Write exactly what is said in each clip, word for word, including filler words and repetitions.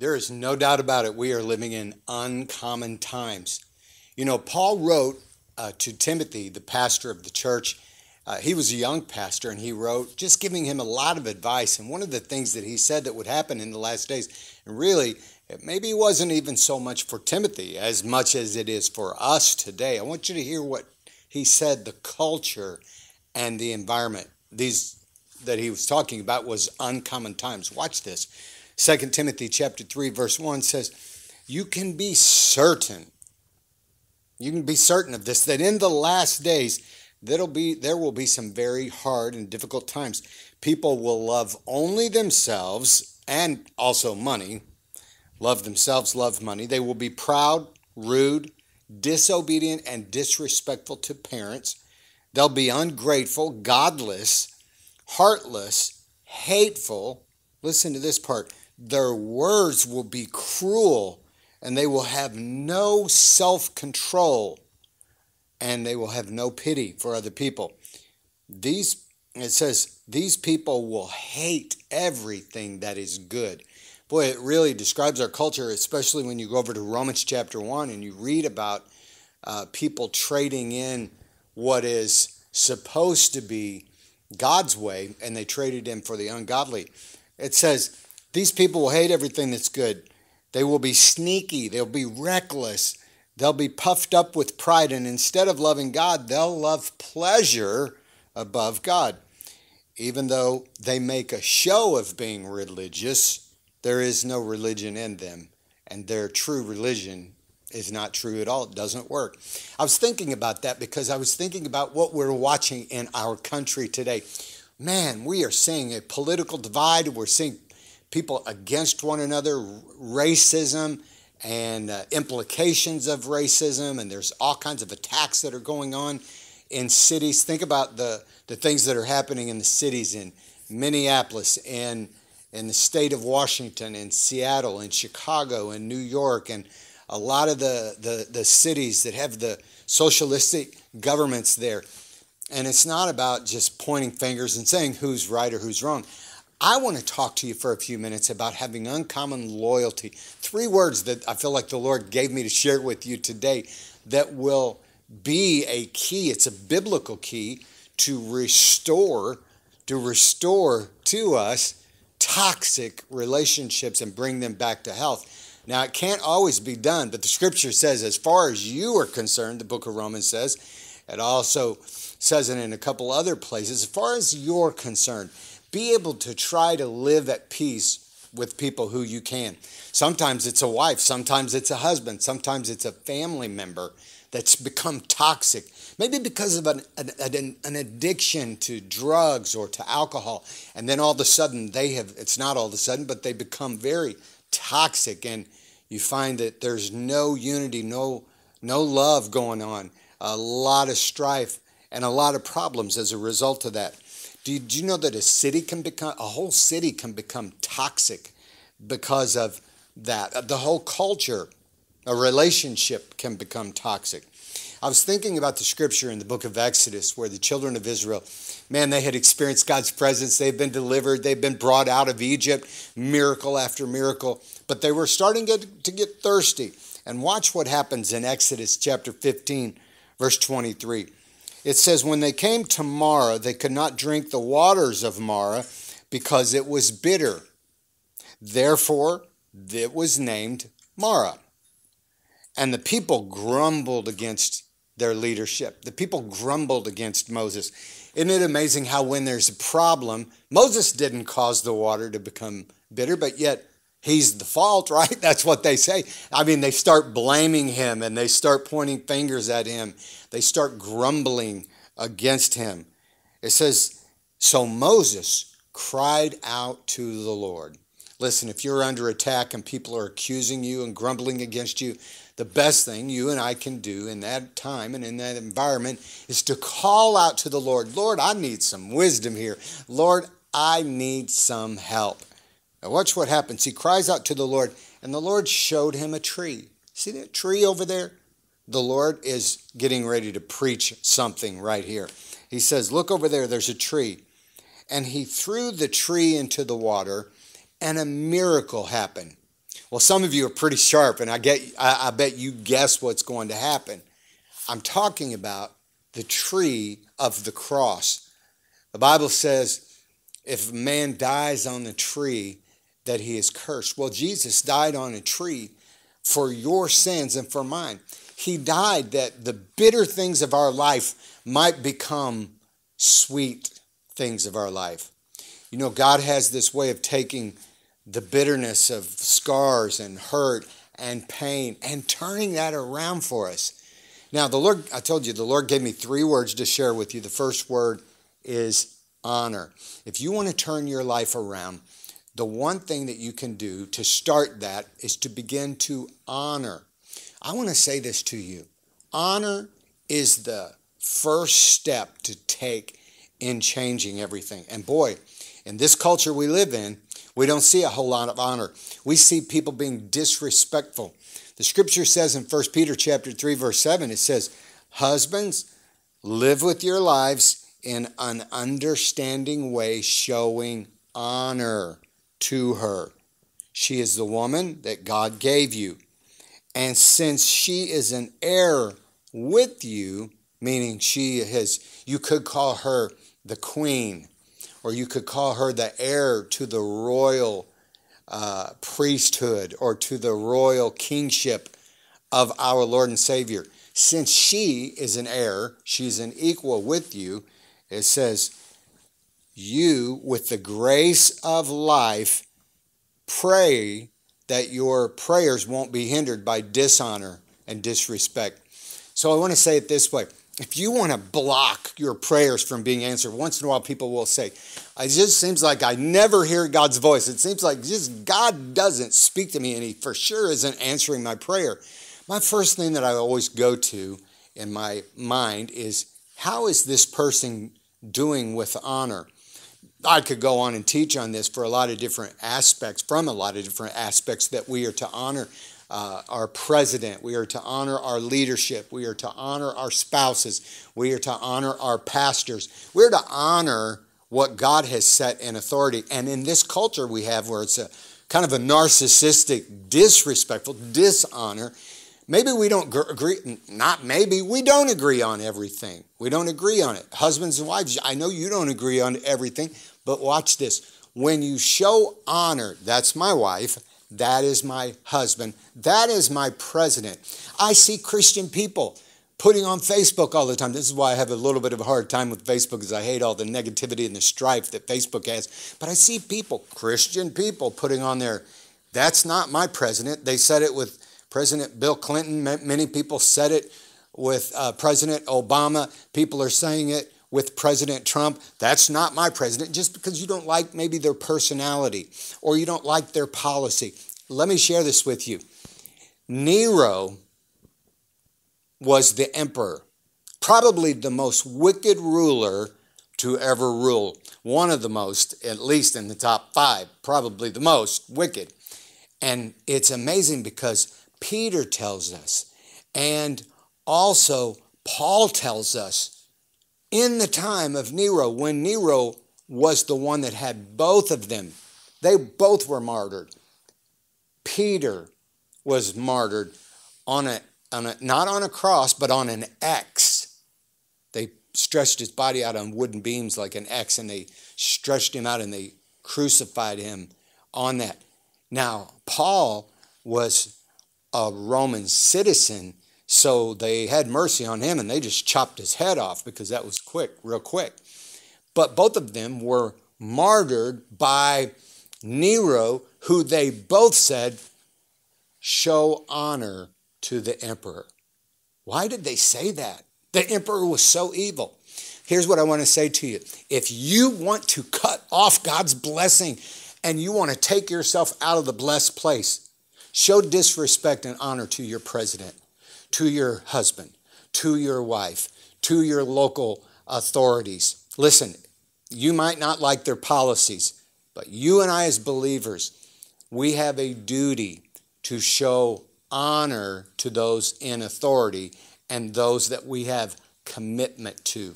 There is no doubt about it. We are living in uncommon times. You know, Paul wrote uh, to Timothy, the pastor of the church. Uh, he was a young pastor, and he wrote just giving him a lot of advice. And one of the things that he said that would happen in the last days, and really, it maybe wasn't even so much for Timothy as much as it is for us today. I want you to hear what he said. The culture and the environment these that he was talking about was uncommon times. Watch this. Second Timothy chapter three, verse one says, you can be certain, you can be certain of this, that in the last days, There'll be, there will be some very hard and difficult times. People will love only themselves and also money. Love themselves, love money. They will be proud, rude, disobedient, and disrespectful to parents. They'll be ungrateful, godless, heartless, hateful. Listen to this part. Their words will be cruel, and they will have no self-control. And they will have no pity for other people. These, it says, these people will hate everything that is good. Boy, it really describes our culture, especially when you go over to Romans chapter one and you read about uh, people trading in what is supposed to be God's way, and they traded in for the ungodly. It says, these people will hate everything that's good. They will be sneaky. They'll be reckless. They'll be puffed up with pride, and instead of loving God, they'll love pleasure above God. Even though they make a show of being religious, there is no religion in them, and their true religion is not true at all. It doesn't work. I was thinking about that because I was thinking about what we're watching in our country today. Man, we are seeing a political divide. We're seeing people against one another, racism, and uh, implications of racism, and there's all kinds of attacks that are going on in cities. Think about the, the things that are happening in the cities in Minneapolis, and in the state of Washington, in Seattle, in Chicago, in New York, and a lot of the, the, the cities that have the socialistic governments there. And it's not about just pointing fingers and saying who's right or who's wrong. I want to talk to you for a few minutes about having uncommon loyalty. Three words that I feel like the Lord gave me to share with you today that will be a key. It's a biblical key to restore, to restore to us toxic relationships and bring them back to health. Now, it can't always be done, but the scripture says, as far as you are concerned, the book of Romans says, it also says it in a couple other places, as far as you're concerned, be able to try to live at peace with people who you can. Sometimes it's a wife. Sometimes it's a husband. Sometimes it's a family member that's become toxic. Maybe because of an, an, an addiction to drugs or to alcohol. And then all of a sudden they have, it's not all of a sudden, but they become very toxic. And you find that there's no unity, no, no love going on. A lot of strife and a lot of problems as a result of that. Did you know that a city can become, a whole city can become toxic because of that? The whole culture, a relationship can become toxic. I was thinking about the scripture in the book of Exodus where the children of Israel, man, they had experienced God's presence. They've been delivered. They've been brought out of Egypt, miracle after miracle. But they were starting to get thirsty. And watch what happens in Exodus chapter fifteen, verse twenty-three. It says, when they came to Marah, they could not drink the waters of Marah because it was bitter. Therefore, it was named Marah. And the people grumbled against their leadership. The people grumbled against Moses. Isn't it amazing how when there's a problem, Moses didn't cause the water to become bitter, but yet he's the fault, right? That's what they say. I mean, they start blaming him and they start pointing fingers at him. They start grumbling against him. It says, so Moses cried out to the Lord. Listen, if you're under attack and people are accusing you and grumbling against you, the best thing you and I can do in that time and in that environment is to call out to the Lord. Lord, I need some wisdom here. Lord, I need some help. Now watch what happens. He cries out to the Lord, and the Lord showed him a tree. See that tree over there? The Lord is getting ready to preach something right here. He says, look over there, there's a tree. And he threw the tree into the water, and a miracle happened. Well, some of you are pretty sharp, and I get, I, I bet you guess what's going to happen. I'm talking about the tree of the cross. The Bible says if a man dies on a tree, that he is cursed. Well, Jesus died on a tree for your sins and for mine. He died that the bitter things of our life might become sweet things of our life. You know, God has this way of taking the bitterness of scars and hurt and pain and turning that around for us. Now, the Lord, I told you, the Lord gave me three words to share with you. The first word is honor. If you want to turn your life around, the one thing that you can do to start that is to begin to honor. I want to say this to you. Honor is the first step to take in changing everything. And boy, in this culture we live in, we don't see a whole lot of honor. We see people being disrespectful. The scripture says in First Peter chapter three, verse seven, it says, "Husbands, live with your lives in an understanding way, showing honor to her. She is the woman that God gave you. And since she is an heir with you," meaning she has, you could call her the queen, or you could call her the heir to the royal uh, priesthood or to the royal kingship of our Lord and Savior. Since she is an heir, she's an equal with you, it says, you, with the grace of life, pray that your prayers won't be hindered by dishonor and disrespect. So I want to say it this way. If you want to block your prayers from being answered, once in a while people will say, it just seems like I never hear God's voice. It seems like just God doesn't speak to me, and he for sure isn't answering my prayer. My first thing that I always go to in my mind is, how is this person doing with honor? I could go on and teach on this for a lot of different aspects, from a lot of different aspects, that we are to honor Uh, our president, we are to honor our leadership, we are to honor our spouses, we are to honor our pastors, we're to honor what God has set in authority. And in this culture we have, where it's a kind of a narcissistic, disrespectful dishonor, maybe we don't agree, not maybe, we don't agree on everything. We don't agree on it. Husbands and wives, I know you don't agree on everything, but watch this. When you show honor, that's my wife, that is my husband, that is my president. I see Christian people putting on Facebook all the time. This is why I have a little bit of a hard time with Facebook, because I hate all the negativity and the strife that Facebook has. But I see people, Christian people, putting on their, that's not my president. They said it with President Bill Clinton. Many people said it with uh, President Obama. People are saying it with President Trump. That's not my president. Just because you don't like maybe their personality or you don't like their policy. Let me share this with you. Nero was the emperor, probably the most wicked ruler to ever rule. One of the most, at least in the top five, probably the most wicked. And it's amazing because Peter tells us, and also Paul tells us, in the time of Nero, when Nero was the one that had both of them, they both were martyred. Peter was martyred on a, on a not on a cross, but on an X. They stretched his body out on wooden beams like an X, and they stretched him out and they crucified him on that. Now, Paul was a Roman citizen, so they had mercy on him, and they just chopped his head off, because that was quick, real quick. But both of them were martyred by Nero, who they both said, show honor to the emperor. Why did they say that? The emperor was so evil. Here's what I want to say to you. If you want to cut off God's blessing and you want to take yourself out of the blessed place, show disrespect and honor to your president, to your husband, to your wife, to your local authorities. Listen, you might not like their policies, but you and I as believers, we have a duty to show honor to those in authority and those that we have commitment to.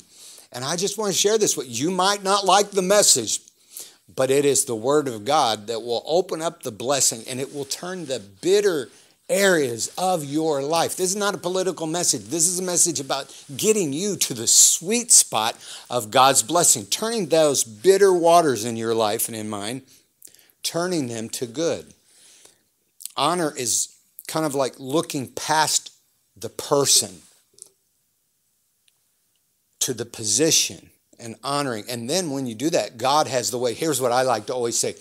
And I just want to share this with you. You might not like the message, But it is the word of God that will open up the blessing, and it will turn the bitter areas of your life. This is not a political message. This is a message about getting you to the sweet spot of God's blessing, turning those bitter waters in your life and in mine, turning them to good. Honor is kind of like looking past the person to the position and honoring. And then when you do that, God has the way. Here's what I like to always say.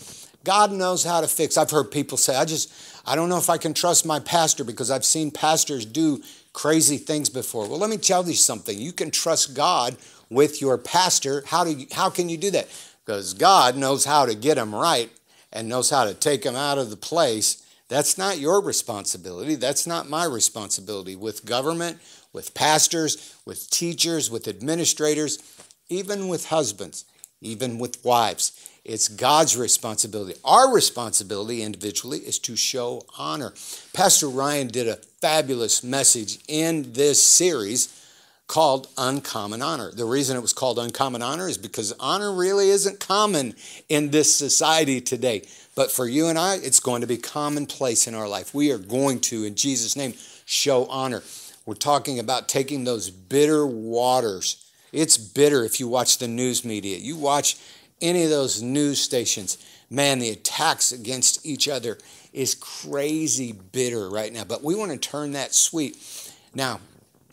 God knows how to fix. I've heard people say, I just, I don't know if I can trust my pastor because I've seen pastors do crazy things before. Well, let me tell you something. You can trust God with your pastor. How do you, how can you do that? Because God knows how to get them right and knows how to take them out of the place. That's not your responsibility. That's not my responsibility with government, with pastors, with teachers, with administrators, even with husbands, even with wives. It's God's responsibility. Our responsibility individually is to show honor. Pastor Ryan did a fabulous message in this series called Uncommon Honor. The reason it was called Uncommon Honor is because honor really isn't common in this society today. But for you and I, it's going to be commonplace in our life. We are going to, in Jesus' name, show honor. We're talking about taking those bitter waters. It's bitter if you watch the news media. You watch any of those news stations, man, the attacks against each other is crazy bitter right now. But we want to turn that sweet. Now,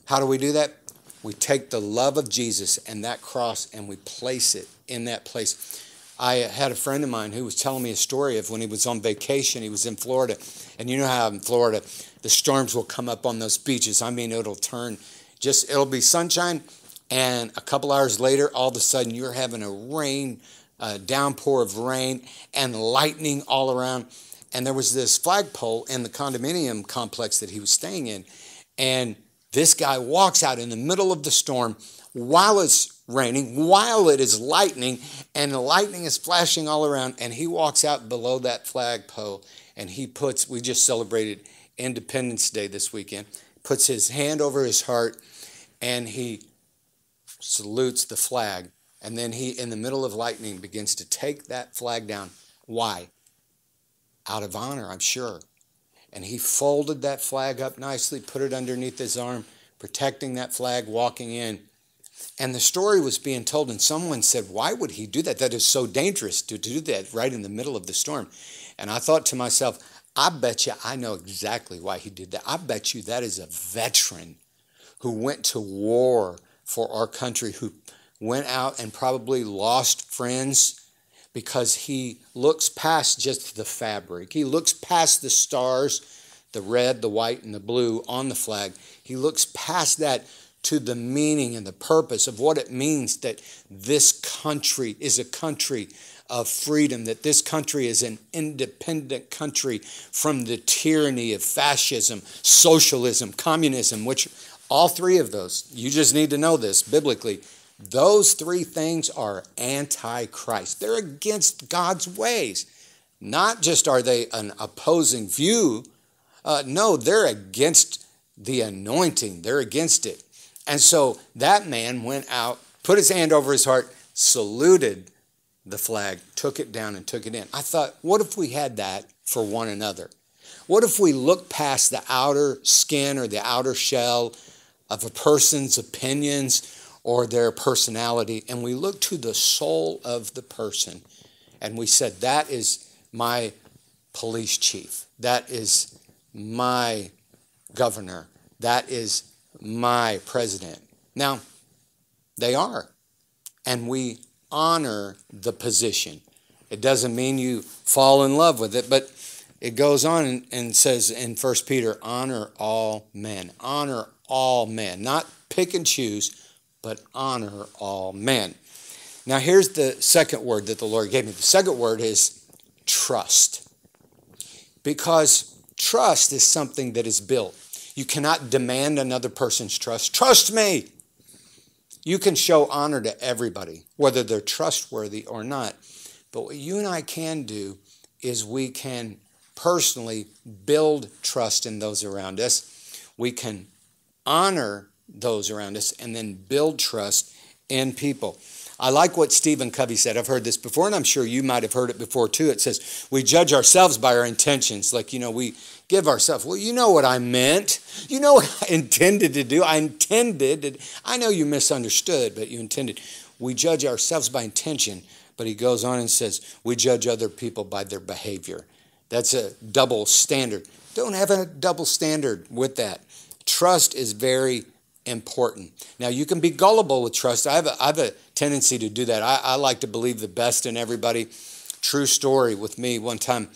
how do we do that? We take the love of Jesus and that cross and we place it in that place. I had a friend of mine who was telling me a story of when he was on vacation. He was in Florida. And you know how in Florida, the storms will come up on those beaches. I mean, it'll turn just, it'll be sunshine. And a couple hours later, all of a sudden, you're having a rain, a downpour of rain and lightning all around. And there was this flagpole in the condominium complex that he was staying in. And this guy walks out in the middle of the storm while it's raining, while it is lightning, and the lightning is flashing all around. And he walks out below that flagpole and he puts, we just celebrated Independence Day this weekend, puts his hand over his heart and he salutes the flag, and then he, in the middle of lightning, begins to take that flag down. Why? Out of honor, I'm sure. And he folded that flag up nicely, put it underneath his arm, protecting that flag, walking in. And the story was being told, and someone said, why would he do that? That is so dangerous to do that right in the middle of the storm. And I thought to myself, I bet you I know exactly why he did that. I bet you that is a veteran who went to war for our country, who went out and probably lost friends because he looks past just the fabric. He looks past the stars, the red, the white, and the blue on the flag. He looks past that to the meaning and the purpose of what it means that this country is a country of freedom, that this country is an independent country from the tyranny of fascism, socialism, communism, which all three of those, you just need to know this biblically, those three things are anti-Christ. They're against God's ways. Not just are they an opposing view, uh, no, they're against the anointing. They're against it. And so that man went out, put his hand over his heart, saluted the flag, took it down and took it in. I thought, what if we had that for one another? What if we look past the outer skin or the outer shell of a person's opinions or their personality, and we look to the soul of the person, and we said, that is my police chief, that is my governor, that is my president. Now, they are, and we honor the position. It doesn't mean you fall in love with it, but it goes on and, and says in First Peter, honor all men, honor all men, not pick and choose, but honor all men. Now, here's the second word that the Lord gave me. The second word is trust, because trust is something that is built. You cannot demand another person's trust. Trust me. You can show honor to everybody, whether they're trustworthy or not. But what you and I can do is we can personally build trust in those around us. We can honor those around us and then build trust in people. I like what Stephen Covey said. I've heard this before, and I'm sure you might have heard it before too. It says, we judge ourselves by our intentions. Like, you know, we give ourselves, well, you know what I meant. You know what I intended to do. I intended, to, I know you misunderstood, but you intended. We judge ourselves by intention, but he goes on and says, we judge other people by their behavior. That's a double standard. Don't have a double standard with that. Trust is very important. Now, you can be gullible with trust. I have a, I have a tendency to do that. I, I like to believe the best in everybody. True story with me. One time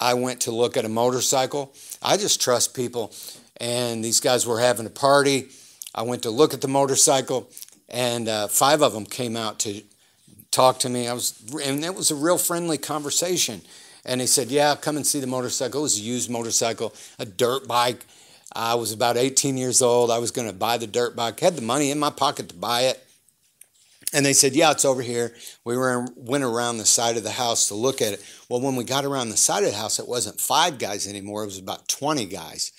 I went to look at a motorcycle. I just trust people. And these guys were having a party. I went to look at the motorcycle, and uh, five of them came out to talk to me. I was, and that was a real friendly conversation. And they said, yeah, come and see the motorcycle. It was a used motorcycle, a dirt bike. I was about eighteen years old. I was going to buy the dirt bike. Had the money in my pocket to buy it. And they said, yeah, it's over here. We were, went around the side of the house to look at it. Well, when we got around the side of the house, it wasn't five guys anymore. It was about twenty guys.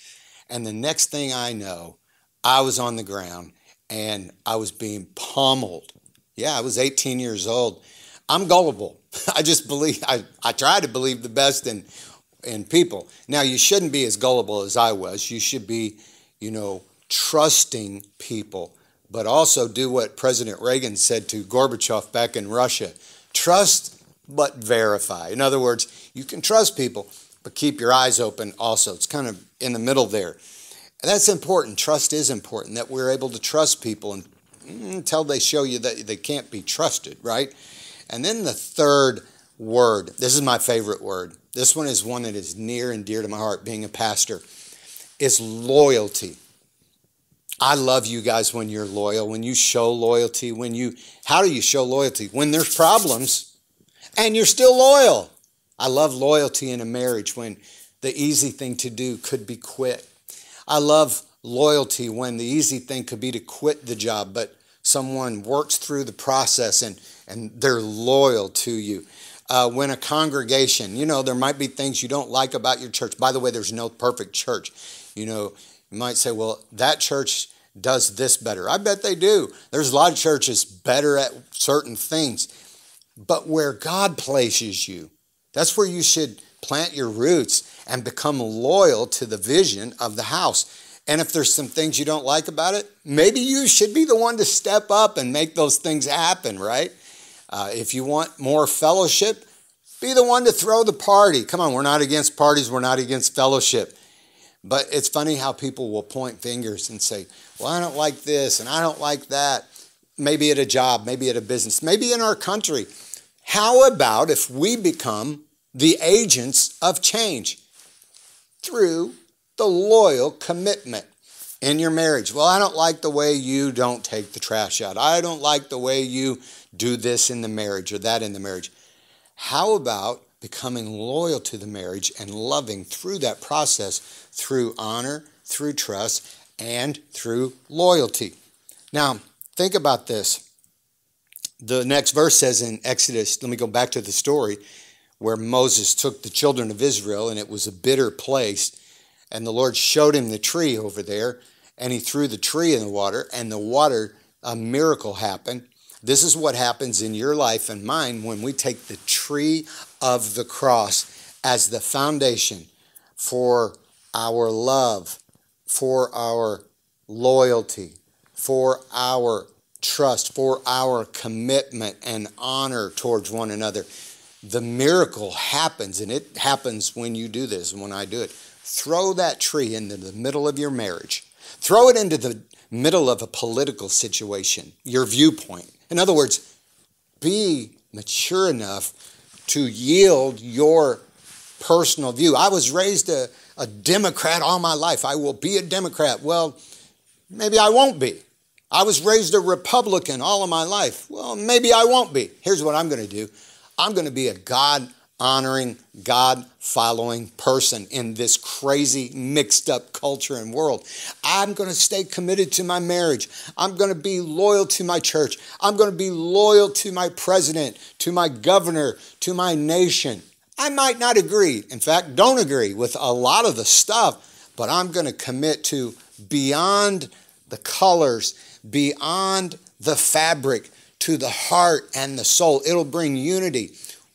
And the next thing I know, I was on the ground and I was being pummeled. Yeah, I was eighteen years old. I'm gullible. I just believe, I, I try to believe the best in in people. Now, you shouldn't be as gullible as I was. You should be, you know, trusting people, but also do what President Reagan said to Gorbachev back in Russia. Trust, but verify. In other words, you can trust people, but keep your eyes open also. It's kind of in the middle there. And that's important. Trust is important, that we're able to trust people and, until they show you that they can't be trusted, right? And then the third word, this is my favorite word. This one is one that is near and dear to my heart, being a pastor, is loyalty. I love you guys when you're loyal, when you show loyalty, when you, how do you show loyalty? When there's problems and you're still loyal. I love loyalty in a marriage when the easy thing to do could be quit. I love loyalty when the easy thing could be to quit the job, but someone works through the process and, and they're loyal to you. Uh, when a congregation, you know, there might be things you don't like about your church. By the way, there's no perfect church. You know, you might say, well, that church does this better. I bet they do. There's a lot of churches better at certain things. But where God places you, that's where you should plant your roots and become loyal to the vision of the house. And if there's some things you don't like about it, maybe you should be the one to step up and make those things happen, right? Uh, if you want more fellowship, be the one to throw the party. Come on, we're not against parties. We're not against fellowship. But it's funny how people will point fingers and say, well, I don't like this and I don't like that. Maybe at a job, maybe at a business, maybe in our country. How about if we become the agents of change through the loyal commitment in your marriage? Well, I don't like the way you don't take the trash out. I don't like the way you do this in the marriage or that in the marriage. How about becoming loyal to the marriage and loving through that process, through honor, through trust, and through loyalty? Now, think about this. The next verse says in Exodus, let me go back to the story where Moses took the children of Israel, and it was a bitter place. And the Lord showed him the tree over there, and he threw the tree in the water, and the water, a miracle happened. This is what happens in your life and mine when we take the tree of the cross as the foundation for our love, for our loyalty, for our trust, for our commitment and honor towards one another. The miracle happens, and it happens when you do this and when I do it. Throw that tree into the middle of your marriage. Throw it into the middle of a political situation, your viewpoint. In other words, be mature enough to yield your personal view. I was raised a, a Democrat all my life. I will be a Democrat. Well, maybe I won't be. I was raised a Republican all of my life. Well, maybe I won't be. Here's what I'm going to do. I'm going to be a God honoring, God-following person in this crazy, mixed-up culture and world. I'm going to stay committed to my marriage. I'm going to be loyal to my church. I'm going to be loyal to my president, to my governor, to my nation. I might not agree. In fact, don't agree with a lot of the stuff, but I'm going to commit to beyond the colors, beyond the fabric, to the heart and the soul. It'll bring unity.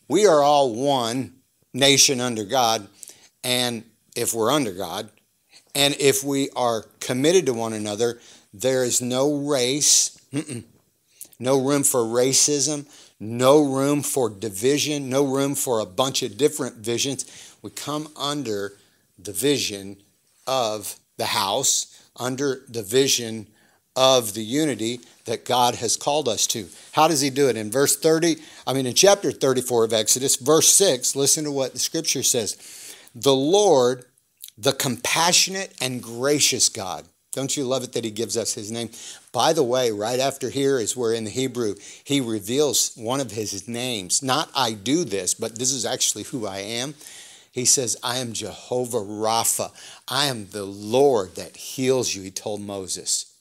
We are all one nation under God, and if we're under God, and if we are committed to one another, there is no race, mm-mm, no room for racism, no room for division, no room for a bunch of different visions. We come under the vision of the house, under the vision of the unity that God has called us to. How does he do it? In verse thirty, I mean in chapter thirty-four of Exodus, verse six, listen to what the scripture says. The Lord, the compassionate and gracious God. Don't you love it that he gives us his name? By the way, right after here is where in the Hebrew, he reveals one of his names. Not I do this, but this is actually who I am. He says, I am Jehovah Rapha. I am the Lord that heals you, he told Moses.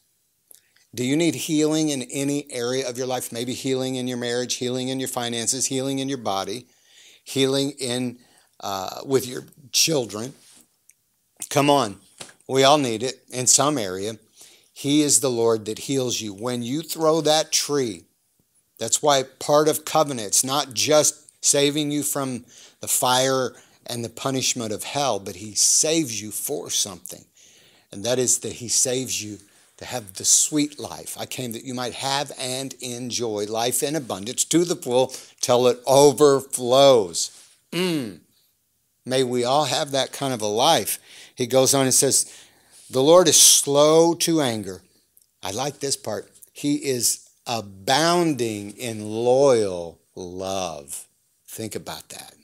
Do you need healing in any area of your life? Maybe healing in your marriage, healing in your finances, healing in your body, healing in uh, with your children. Come on. We all need it in some area. He is the Lord that heals you. When you throw that tree, that's why part of covenant, it's not just saving you from the fire and the punishment of hell, but he saves you for something. And that is that he saves you to have the sweet life. I came that you might have and enjoy life in abundance to the full till it overflows. Mm. May we all have that kind of a life. He goes on and says, the Lord is slow to anger. I like this part. He is abounding in loyal love. Think about that.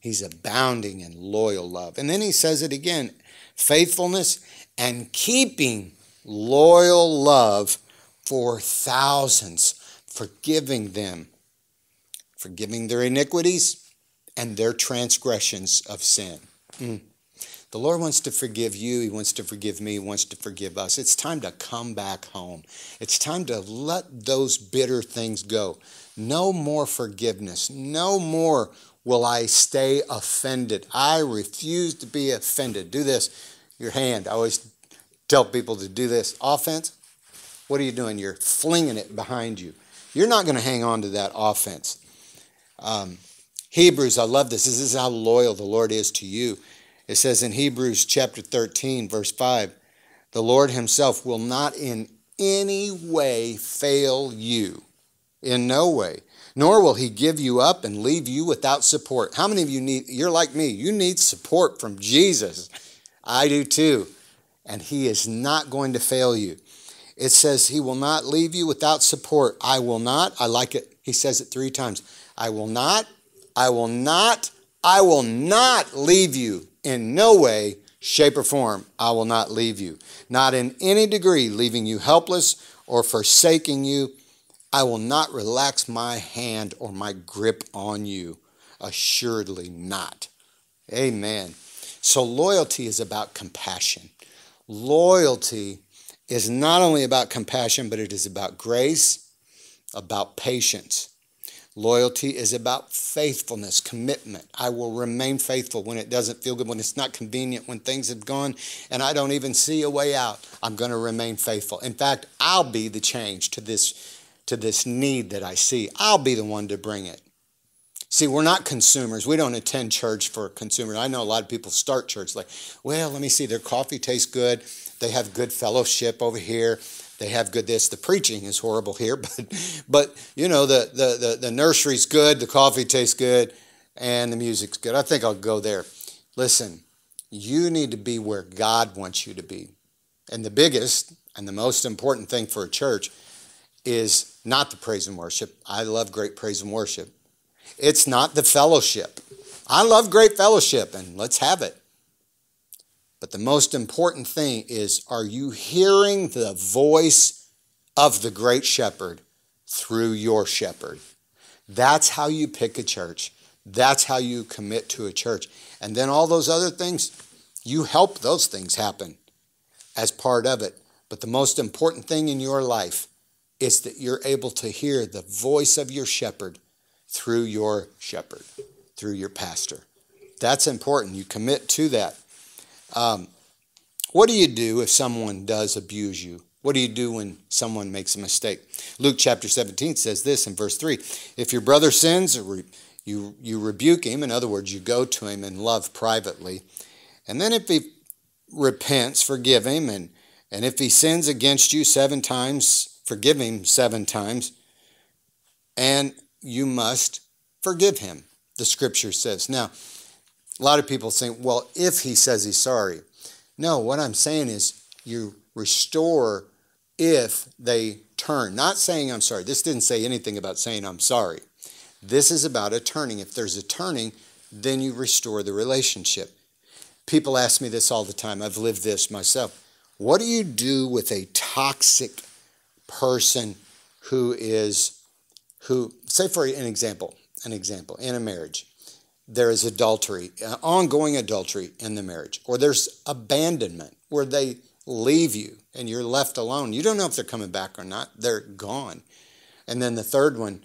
He's abounding in loyal love. And then he says it again, faithfulness and keeping loyal love for thousands, forgiving them, forgiving their iniquities and their transgressions of sin. Mm. The Lord wants to forgive you. He wants to forgive me. He wants to forgive us. It's time to come back home. It's time to let those bitter things go. No more forgiveness. No more will I stay offended. I refuse to be offended. Do this. Your hand. I always tell people to do this. Offense. What are you doing? You're flinging it behind you. You're not going to hang on to that offense. Um, Hebrews, I love this. This is how loyal the Lord is to you. It says in Hebrews chapter thirteen, verse five, the Lord himself will not in any way fail you, in no way, nor will he give you up and leave you without support. How many of you need, you're like me, you need support from Jesus. I do too. And he is not going to fail you. It says he will not leave you without support. I will not, I like it, he says it three times. I will not, I will not, I will not leave you. In no way, shape, or form, I will not leave you. Not in any degree, leaving you helpless or forsaking you. I will not relax my hand or my grip on you. Assuredly not. Amen. So loyalty is about compassion. Loyalty is not only about compassion, but it is about grace, about patience. Loyalty is about faithfulness, commitment. I will remain faithful when it doesn't feel good, when it's not convenient, when things have gone and I don't even see a way out. I'm going to remain faithful. In fact, I'll be the change to this, to this need that I see. I'll be the one to bring it. See, we're not consumers. We don't attend church for consumers. I know a lot of people start church like, well, let me see, their coffee tastes good. They have good fellowship over here. They have good this. The preaching is horrible here, but, but you know, the, the, the, the nursery's good, the coffee tastes good, and the music's good. I think I'll go there. Listen, you need to be where God wants you to be. And the biggest and the most important thing for a church is not the praise and worship. I love great praise and worship. It's not the fellowship. I love great fellowship, and let's have it. But the most important thing is, are you hearing the voice of the great shepherd through your shepherd? That's how you pick a church. That's how you commit to a church. And then all those other things, you help those things happen as part of it. But the most important thing in your life is that you're able to hear the voice of your shepherd through your shepherd, through your pastor. That's important. You commit to that. Um, what do you do if someone does abuse you? What do you do when someone makes a mistake? Luke chapter seventeen says this in verse three. If your brother sins, you, you rebuke him. In other words, you go to him in love privately. And then if he repents, forgive him. And, and if he sins against you seven times, forgive him seven times. And you must forgive him, the scripture says. Now, a lot of people think, well, if he says he's sorry. No, what I'm saying is you restore if they turn. Not saying I'm sorry. This didn't say anything about saying I'm sorry. This is about a turning. If there's a turning, then you restore the relationship. People ask me this all the time. I've lived this myself. What do you do with a toxic person who is, who, say for an example, an example, in a marriage, there is adultery, ongoing adultery in the marriage, or there's abandonment where they leave you and you're left alone. You don't know if they're coming back or not. They're gone. And then the third one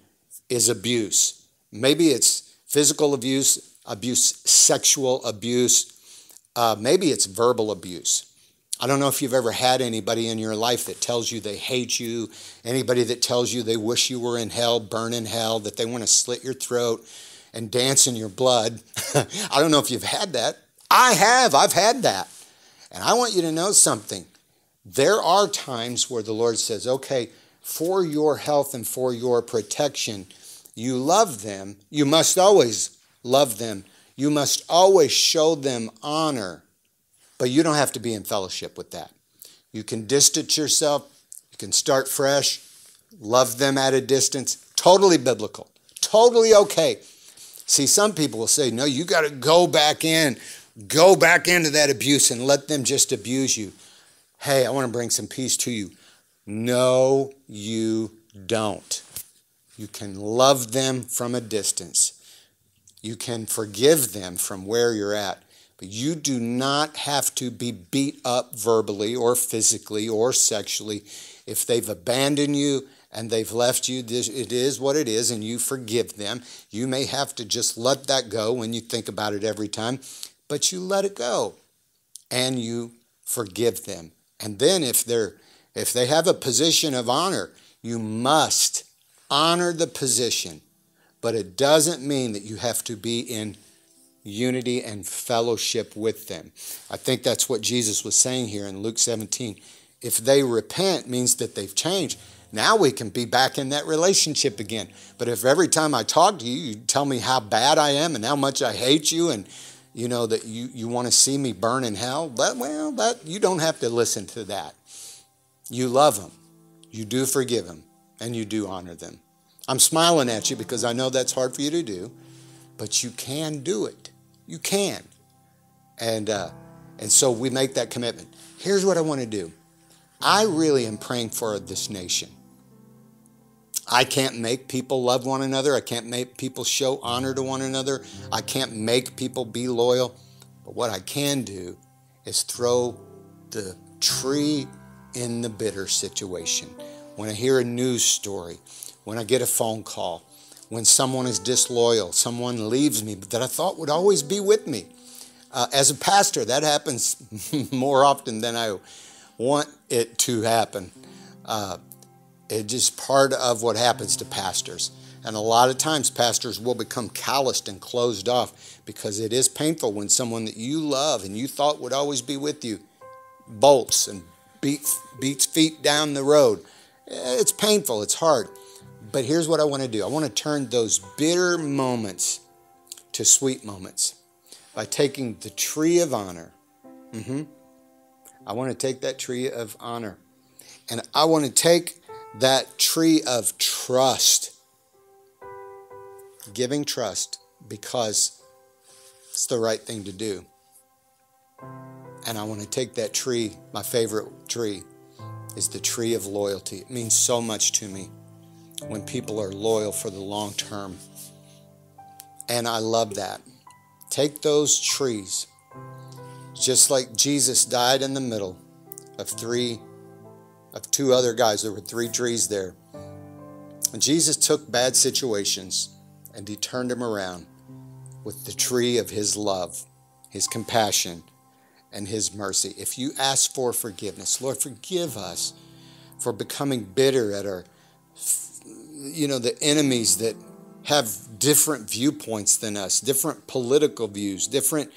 is abuse. Maybe it's physical abuse, abuse, sexual abuse. Uh, maybe it's verbal abuse. I don't know if you've ever had anybody in your life that tells you they hate you, anybody that tells you they wish you were in hell, burn in hell, that they want to slit your throat and dance in your blood. I don't know if you've had that. I have. I've had that. And I want you to know something. There are times where the Lord says, okay, for your health and for your protection, you love them. You must always love them. You must always show them honor, but you don't have to be in fellowship with that. You can distance yourself. You can start fresh, love them at a distance. Totally biblical, totally okay. See, some people will say, no, you got to go back in. Go back into that abuse and let them just abuse you. Hey, I want to bring some peace to you. No, you don't. You can love them from a distance. You can forgive them from where you're at. But you do not have to be beat up verbally or physically or sexually. If they've abandoned you and they've left you, it is what it is, and you forgive them. You may have to just let that go when you think about it every time. But you let it go and you forgive them. And then if they're, if they have a position of honor, you must honor the position. But it doesn't mean that you have to be in unity and fellowship with them. I think that's what Jesus was saying here in Luke seventeen. If they repent, means that they've changed. Now we can be back in that relationship again. But if every time I talk to you, you tell me how bad I am and how much I hate you and you know, that you, you want to see me burn in hell, but well, that, you don't have to listen to that. You love them, you do forgive them, and you do honor them. I'm smiling at you because I know that's hard for you to do, but you can do it. You can. And, uh, and so we make that commitment. Here's what I want to do. I really am praying for this nation. I can't make people love one another. I can't make people show honor to one another. I can't make people be loyal. But what I can do is throw the tree in the bitter situation. When I hear a news story, when I get a phone call, when someone is disloyal, someone leaves me that I thought would always be with me. Uh, as a pastor, that happens more often than I want it to happen. Uh, It's just part of what happens to pastors. And a lot of times pastors will become calloused and closed off because it is painful when someone that you love and you thought would always be with you bolts and beats, beats feet down the road. It's painful. It's hard. But here's what I want to do. I want to turn those bitter moments to sweet moments by taking the tree of honor. Mm-hmm. I want to take that tree of honor. And I want to take that tree of trust, giving trust because it's the right thing to do. And I want to take that tree, my favorite tree is the tree of loyalty. It means so much to me when people are loyal for the long term. And I love that. Take those trees, just like Jesus died in the middle of three of two other guys. There were three trees there. And Jesus took bad situations and he turned them around with the tree of his love, his compassion, and his mercy. If you ask for forgiveness, Lord, forgive us for becoming bitter at our, you know, the enemies that have different viewpoints than us, different political views, different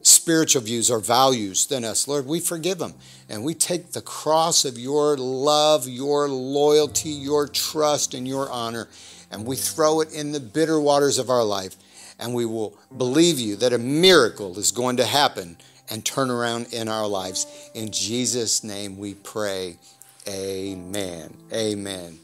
spiritual views or values than us. Lord, we forgive them. And we take the cross of your love, your loyalty, your trust, and your honor, and we throw it in the bitter waters of our life. And we will believe you that a miracle is going to happen and turn around in our lives. In Jesus' name we pray. Amen. Amen.